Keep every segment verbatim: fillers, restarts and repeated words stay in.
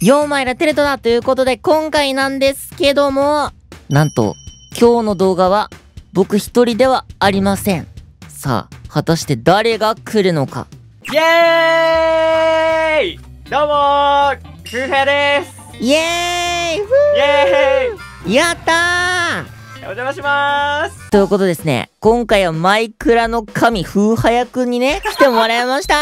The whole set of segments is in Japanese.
よんまいラテレトだということで、今回なんですけども、なんと、今日の動画は、僕一人ではありません。さあ、果たして誰が来るのか。イエーイ！どうもー、くーへーです。イエーイ！ふー！イエーイ！やったー！お邪魔しまーす。ということですね、今回はマイクラの神風早くんにね、来てもらいましたー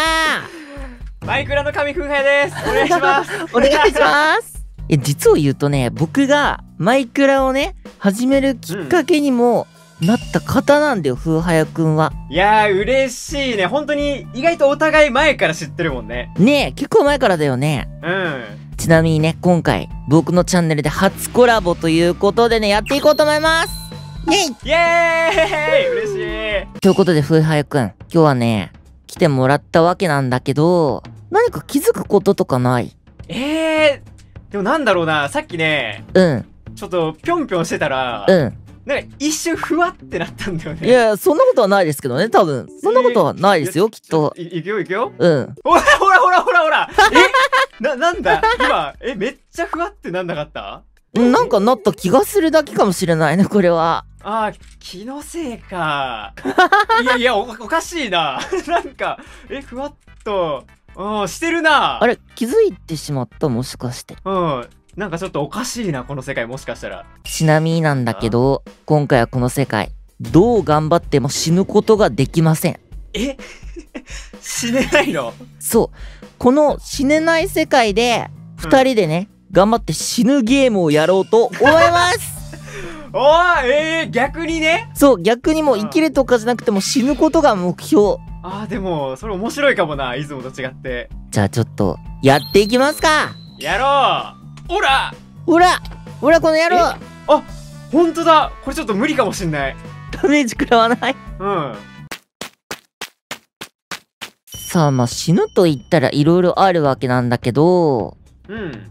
マイクラの神風早です。お願いしますお願いします。え、実を言うとね、僕がマイクラをね、始めるきっかけにもなった方なんだよ、うん、風早くんは。いやー、嬉しいね。本当に意外とお互い前から知ってるもんね。ねえ、結構前からだよね。うん。ちなみにね、今回、僕のチャンネルで初コラボということでね、やっていこうと思います。イェイイェーイ嬉しい。ということで、風早くん、今日はね、来てもらったわけなんだけど、何か気づくこととかない？えー、でもなんだろうな、さっきね、うん。ちょっと、ぴょんぴょんしてたら、うん。なんか一瞬ふわってなったんだよね。いや、そんなことはないですけどね、多分。そんなことはないですよ、きっと。いくよ、いくよ。うん。ほらほらほらほらほらえな、なんだ今、え、めっちゃふわってなんなかった？なんかなった気がするだけかもしれないね、これは。ああ、気のせいか。いやいや、お、おかしいな。なんか、え、ふわっと、うん、してるな。あれ、気づいてしまった、もしかして。うん。なんかちょっとおかしいな、この世界、もしかしたら。ちなみになんだけど、今回はこの世界、どう頑張っても死ぬことができません。え死ねないの？そう。この死ねない世界で、二人でね、うん、頑張って死ぬゲームをやろうと思いますおー、えー、逆にね。そう、逆にもう生きるとかじゃなくても死ぬことが目標。あー、でも、それ面白いかもな、いつもと違って。じゃあちょっと、やっていきますか。やろう。オラオラオラこの野郎。あ、ほんとだ。これちょっと無理かもしんない。ダメージ食らわない？うん。さあ、まあ死ぬと言ったらいろいろあるわけなんだけど、うん、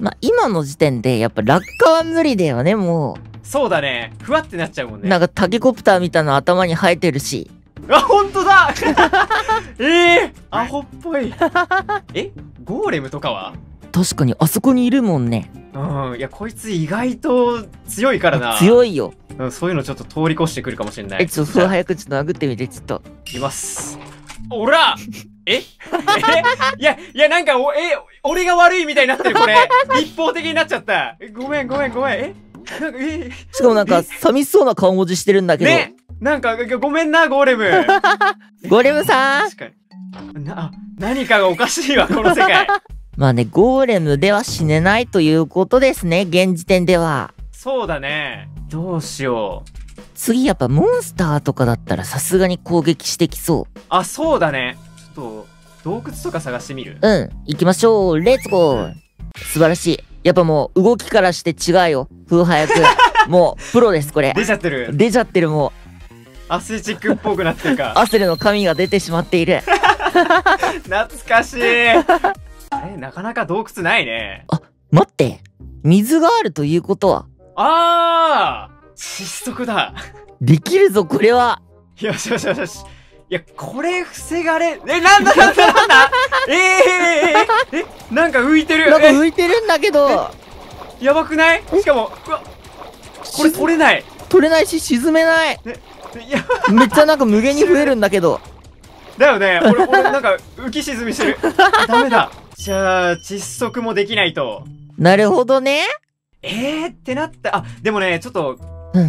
まあ今の時点でやっぱ落下は無理だよね。もうそうだね、ふわってなっちゃうもんね。なんかタケコプターみたいな頭に生えてるし。あ、ほんとだえー、アホっぽいえ、ゴーレムとかは？確かにあそこにいるもんね。うん。いや、こいつ意外と強いからな。強いよ、うん、そういうのちょっと通り越してくるかもしれない。え、ちょっと早くちょっと殴ってみて。ちょっといきます。おらええいやいや、なんかお、え、俺が悪いみたいになってる。これ一方的になっちゃった。ごめんごめんごめん。えなんか、えしかもなんか寂しそうな顔文字してるんだけどね。なんかごめんな、ゴーレムゴーレムさん。確かにな、何かがおかしいわ、この世界まあね、ゴーレムでは死ねないということですね、現時点では。そうだね。どうしよう。次やっぱモンスターとかだったらさすがに攻撃してきそう。あ、そうだね。ちょっと、洞窟とか探してみる？うん。行きましょう。レッツゴー。素晴らしい。やっぱもう動きからして違うよ、風早くん。もう、プロです、これ。出ちゃってる。出ちゃってる、もう。アスレチックっぽくなってるか。アスレの神が出てしまっている。懐かしい。え、なかなか洞窟ないね。あ、待って。水があるということは。あー！失速だ。できるぞ、これは。よしよしよしよし。いや、これ防がれ、え、なんだなんだなんだえー、えー、ええ、なんか浮いてる。なんか浮いてるんだけど。やばくない？しかも、うわ、これ取れない。取れないし、沈めない。え、いや、めっちゃなんか無限に増えるんだけど。だよね。俺、俺、なんか浮き沈みしてる。ダメだ。じゃあ、窒息もできないと。なるほどね。えーってなった。あ、でもね、ちょっと、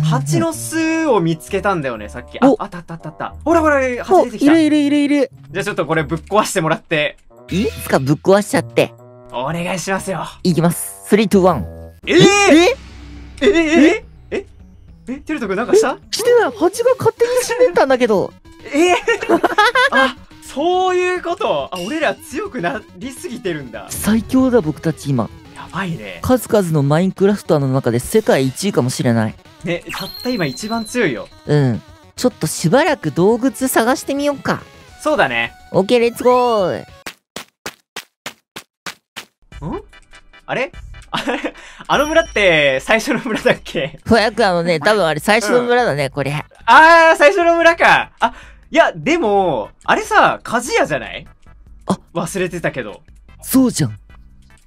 蜂の巣を見つけたんだよね、さっき。あ、あったあったあった。ほらほら、蜂出てきた。いるいるいるいる。じゃあちょっとこれぶっ壊してもらって。いいっすか、ぶっ壊しちゃって。お願いしますよ。いきます。スリー、ツー、ワン。えー、えええええええ、てるとくんなんかした？してない。蜂が勝手に死んでたんだけど。ええあ、そういうこと。あ、俺ら強くなりすぎてるんだ。最強だ、僕たち今。やばいね。数々のマインクラフターの中で世界一位かもしれない。ね、たった今一番強いよ。うん。ちょっとしばらく洞窟探してみようか。そうだね。オッケー、レッツゴー。ん？あれ？あれあの村って最初の村だっけ？早くあのね、多分あれ最初の村だね、うん、これ。ああ、最初の村か。あ、いや、でも、あれさ、鍛冶屋じゃない？あ、忘れてたけど。そうじゃん。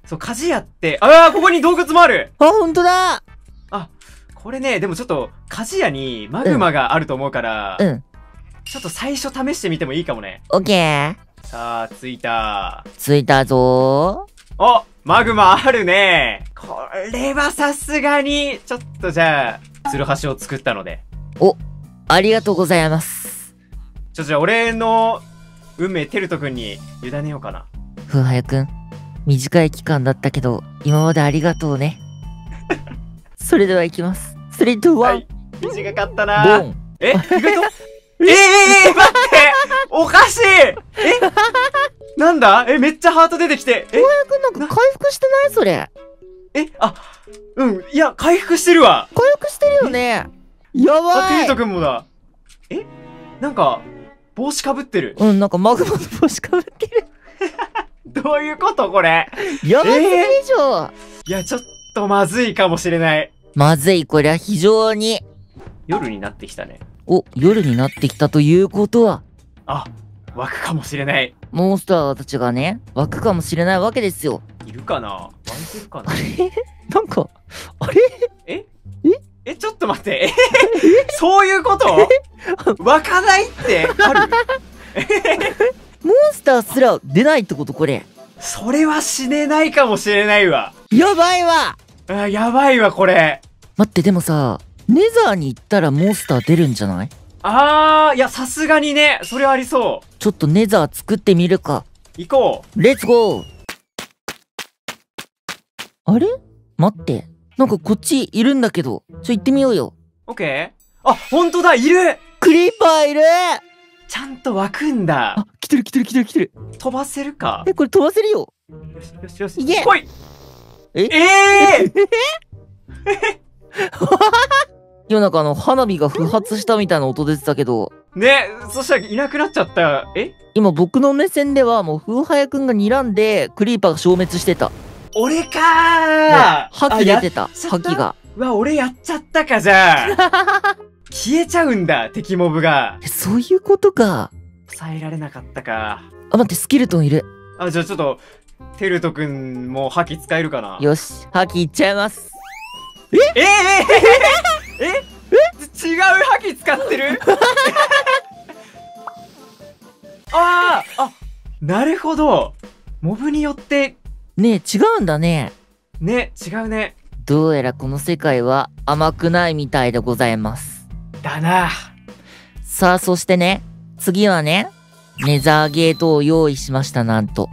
そう、鍛冶屋って、ああ、ここに洞窟もある。あ、ほんとだ。あ、これね、でもちょっと、鍛冶屋にマグマがあると思うから、うん。うん、ちょっと最初試してみてもいいかもね。オッケー。さあ、着いた。着いたぞー。お、マグマあるね。これはさすがに、ちょっとじゃあ、ツルハシを作ったので。お、ありがとうございます。ちょ、じゃあ俺の運命、テルト君に委ねようかな。ふんはやくん、短い期間だったけど、今までありがとうね。それでは行きます。スリー、ツー、ワン。はい、短かったなー。え、意外とええー、待っておかしいえなんだえ、めっちゃハート出てきて。え、小林くんなんか回復してないそれ。え、あ、うん、いや、回復してるわ。回復してるよね。やばい。あ、テルトくんもだ。え、なんか、帽子かぶってる。うん、なんかマグマの帽子かぶってる。どういうことこれ。やばいでしょ。いや、ちょっとまずいかもしれない。まずい、こりゃ非常に。夜になってきたね。お、夜になってきたということは。あ、湧くかもしれない。モンスターたちがね、湧くかもしれないわけですよ。いるかな湧いてるかなあれなんか、あれえええ、ちょっと待って。えそういうこと湧かないってあるモンスターすら出ないってことこれ。それは死ねないかもしれないわ。やばいわ。あ、やばいわ、これ。待って、でもさ、ネザーに行ったらモンスター出るんじゃない？あー、いや、さすがにね、それはありそう。ちょっとネザー作ってみるか。行こう。レッツゴー。あれ？待って。なんかこっちいるんだけど。ちょ、行ってみようよ。オッケー。あ、ほんとだ、いる！クリーパーいる！ちゃんと湧くんだ。あ、来てる来てる来てる来てる。飛ばせるか？え、これ飛ばせるよ。よしよしよし。いけ！来い！え？えー！え夜中の花火が不発したみたいな音出てたけど。ね、そしたらいなくなっちゃった。え？今僕の目線ではもう風早くんが睨んで、クリーパーが消滅してた。俺かー、ね、覇気出てた。覇気が。うわ、俺やっちゃったかじゃあ。消えちゃうんだ、敵モブが。そういうことか。抑えられなかったか。あ、待って、スケルトンいる。あ、じゃあちょっと、テルトくんも覇気使えるかな。よし、覇気いっちゃいます。え？えええええ、違う覇気使ってるあー、あ、なるほど。モブによって。ねえ、違うんだね。ね、違うね。どうやらこの世界は甘くないみたいでございます。だな。さあ、そしてね、次はね、ネザーゲートを用意しました、なんと。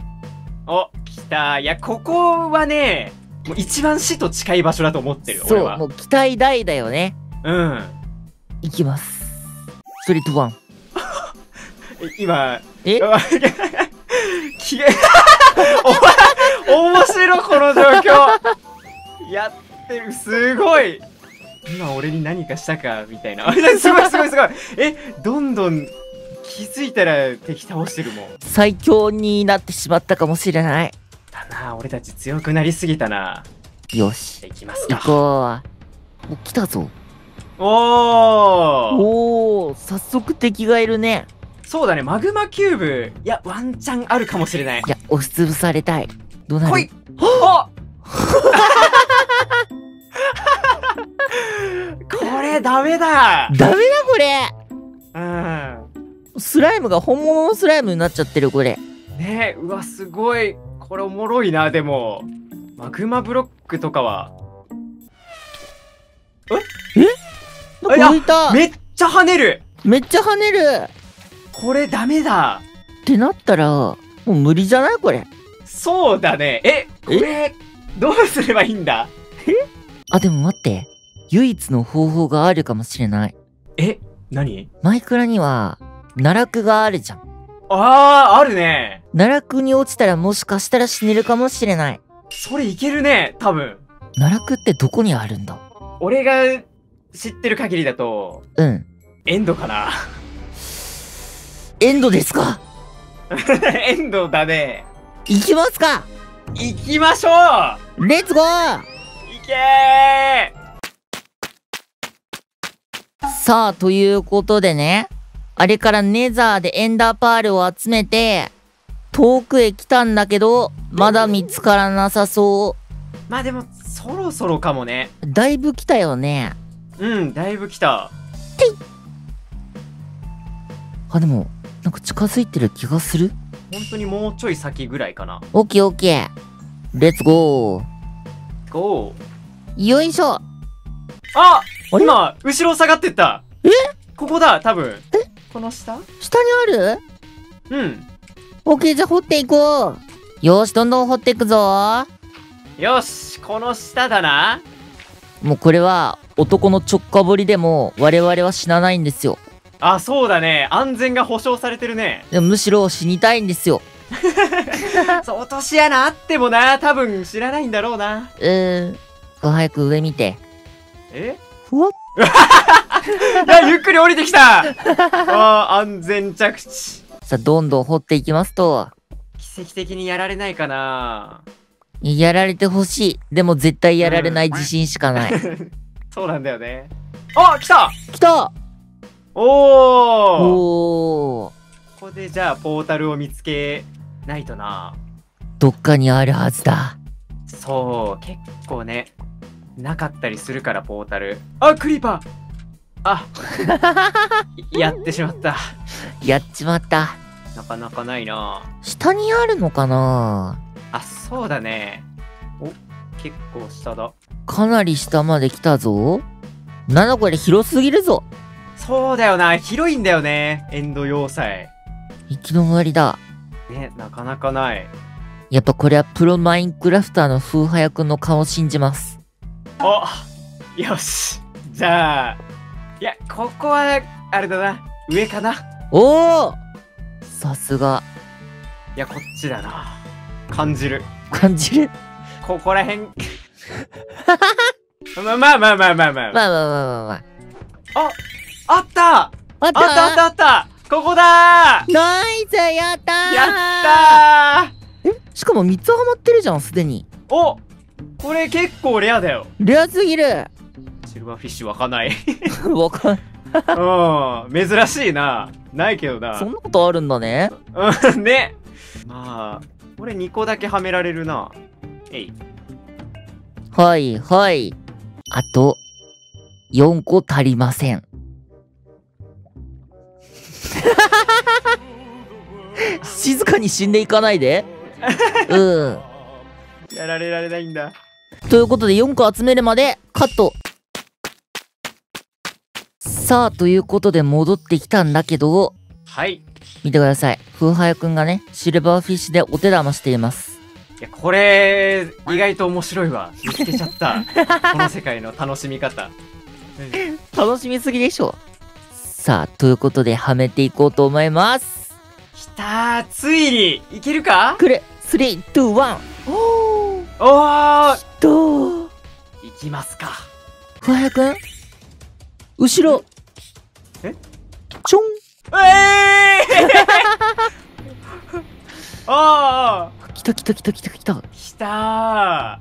お、来た。いや、ここはね、もう一番死と近い場所だと思ってる。そう、俺はもう期待大だよね。うん。いきます。スリー、ツー、ワン。今、えきえ、お前、面白いこの状況。やってる、すごい。今俺に何かしたか、みたいな。あれ、すごいすごいすごい。え、どんどん気づいたら敵倒してるもん。最強になってしまったかもしれない。だな、俺たち強くなりすぎたな。よし、行きますか。行こう。お、来たぞ。おーおー、早速敵がいるね。そうだね、マグマキューブ、いや、ワンチャンあるかもしれない。いや、押しつぶされたい。どうなる？来い！あこれダメだ。ダメだこれ。うん。スライムが本物のスライムになっちゃってるこれ。ねえ、うわ、すごい。これおもろいな、でも。マグマブロックとかは。ええ、なんか浮いた。めっちゃ跳ねる。めっちゃ跳ねる。これダメだ。ってなったら、もう無理じゃないこれ。そうだね。え、これ、どうすればいいんだ。えあ、でも待って。唯一の方法があるかもしれない。え、何？マイクラには、奈落があるじゃん。ああ、あるね。奈落に落ちたらもしかしたら死ねるかもしれない。それいけるね、多分。奈落ってどこにあるんだ？俺が知ってる限りだと。うん。エンドかな。エンドですか？エンドだね。行きますか？行きましょう！レッツゴー！行けー！さあ、ということでね。あれからネザーでエンダーパールを集めて、遠くへ来たんだけど、まだ見つからなさそう。まあでも、そろそろかもね。だいぶ来たよね。うん、だいぶ来た。ていっ。あ、でも、なんか近づいてる気がする。本当にもうちょい先ぐらいかな。オッケーオッケー。レッツゴー。ゴー。よいしょ。あ、今、後ろ下がってった。え？ここだ、多分。え？この下？下にある？うん。オッケー、じゃあ掘っていこう。よし、どんどん掘っていくぞ。よし、この下だな。もうこれは、男の直下掘りでも、我々は死なないんですよ。あ、そうだね。安全が保証されてるね。むしろ死にたいんですよ。そう、落とし穴あってもな、多分知らないんだろうな。うーん。早く上見て。え？ふわっ。いや、ゆっくり降りてきた。あ、安全着地。さあ、どんどん掘っていきますと。奇跡的にやられないかな。やられてほしい。でも絶対やられない自信しかない。うん、そうなんだよね。あ、来た来たおお。ここでじゃあポータルを見つけないとな。どっかにあるはずだ。そう、結構ね、なかったりするからポータル。あ、クリーパー。あ、やってしまった。やっちまった。なかなかないな。下にあるのかな。あ、そうだね。お、結構下だ。かなり下まで来たぞ。なんだこれ、広すぎるぞ。そうだよな、広いんだよね、エンド要塞。行き止まりだ。ね、なかなかない。やっぱこれはプロマインクラフターの風早くんの顔を信じます。お、よし。じゃあ、いや、ここは、あれだな、上かな。おお！さすが。いや、こっちだな。感じる。感じる。ここらへん。まあまあまあまあまあまあ。まあまあまあまあまあ。ああったあったあったあったここだーナイスやったーやったーえしかもみっつはまってるじゃん、すでに。おこれ結構レアだよ。レアすぎる。シルバーフィッシュ湧かない。湧かない。うん。珍しいな。ないけどな。そんなことあるんだね。うん、ね。まあ、これにこだけはめられるな。えい。はい、はい。あと、よんこ足りません。静かに死んでいかないで。うん。やられられないんだ。ということでよんこ集めるまでカット。さあ、ということで戻ってきたんだけど。はい。見てください。風早くんがね、シルバーフィッシュでお手玉しています。いや、これ、意外と面白いわ。見つけちゃった。この世界の楽しみ方。うん、楽しみすぎでしょ。さあ、ということで、はめていこうと思います。きたー、ついに、いけるか？くれ、スリー、ツー、ワン。おー。おー。きたー。いきますか。ふわやくん？後ろ。え？ちょん。えーあー。きたきたきたきたきた。きたー。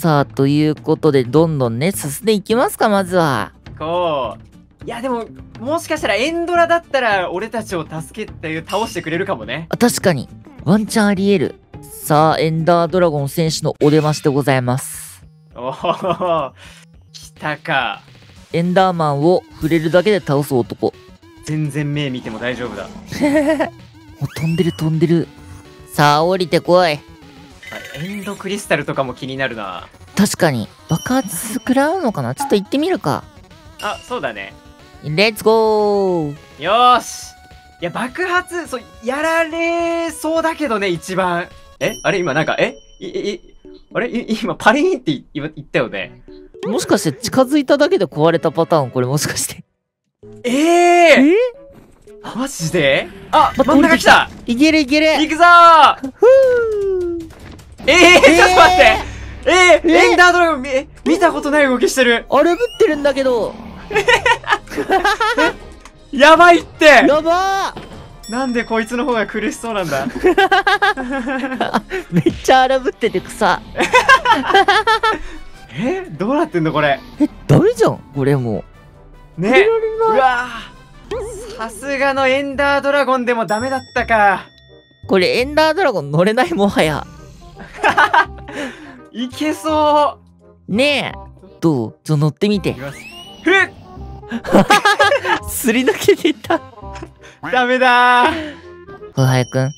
さあ、ということで、どんどんね、進んでいきますか、まずは。こう。いやでも、もしかしたらエンドラだったら俺たちを助けて倒してくれるかもね。あ、確かにワンチャンありえる。さあ、エンダードラゴン選手のお出ましでございます。おお、来たか。エンダーマンを触れるだけで倒す男。全然目見ても大丈夫だ。もう飛んでる飛んでる。さあ、降りてこい。エンドクリスタルとかも気になるな。確かに爆発食らうのかな。ちょっと行ってみるか。あ、そうだね。レッツゴー。よーし。いや、爆発、そう、やられそうだけどね、一番。えあれ今なんか、えい、い、あれ今、パリーンって言ったよね。もしかして、近づいただけで壊れたパターン、これもしかして。ええー、えあ、マジで。あ、真ん中来た。いけるいける。行くぞー。ふぅー。ええー、ちょっと待って。ええー、エンダードラゴン、え、見たことない動きしてる。あれぶってるんだけど。やばいって。やばー。なんでこいつの方が苦しそうなんだ。めっちゃ荒ぶってて草。え、どうなってんのこれ。え、ダメじゃんこれもうね。うわ、さすがのエンダードラゴンでもダメだったか。これエンダードラゴン乗れないもはや。いけそうねえ。どうちょっと乗ってみて。えっすり抜けていった。ダメだー。小早くん、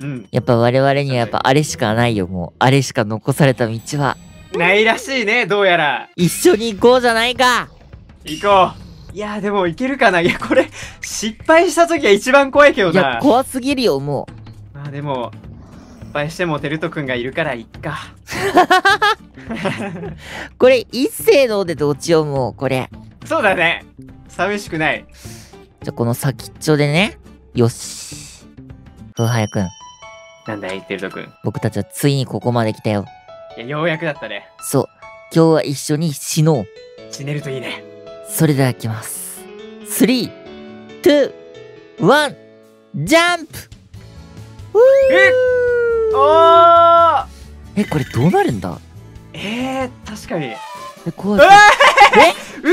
うん、やっぱ我々にはやっぱあれしかないよ。もうあれしか残された道はないらしいね。どうやら一緒に行こうじゃないか。行こう。いやーでも行けるかな。いやこれ失敗した時が一番怖いけどな。いや怖すぎるよもう。まあでも失敗してもテルト君がいるからいっか。これ一斉のでどっちをもうこれ。そうだね、寂しくない。じゃあこの先っちょでね。よし風早くん。なんだいテルト君。僕たちはついにここまで来たよ。いやようやくだったね。そう、今日は一緒に死のう。死ねるといいね。それでは行きます。スリー、ツー、ワンジャンプ。えっおーえこれどうなるんだ。えー、確かにえ怖い。え嘘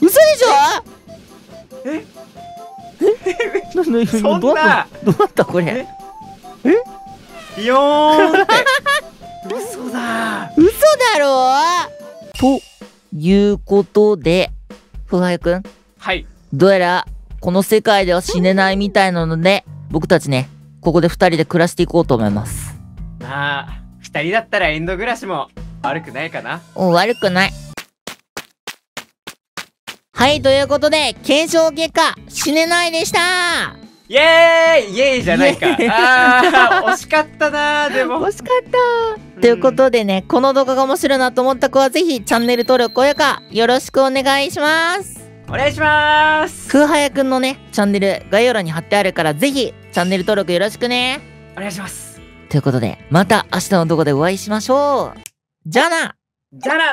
嘘でしょ。ええそんなどうなったこれ。えビヨーンって。嘘だ嘘だろ。ということでふはやくん、はい、どうやらこの世界では死ねないみたいなので僕たちねここでふたりで暮らしていこうと思います。まあふたりだったらエンド暮らしも悪くないかな。うん悪くない。はいということで検証結果死ねないでした。イエーイイエーイじゃないか。あー惜しかったな。でも惜しかったということでね、この動画が面白いなと思った子はぜひチャンネル登録、高評価よろしくお願いします。お願いします。空早くんのねチャンネル概要欄に貼ってあるからぜひチャンネル登録よろしくね。お願いします。ということでまた明日の動画でお会いしましょう。じゃあなじゃあな。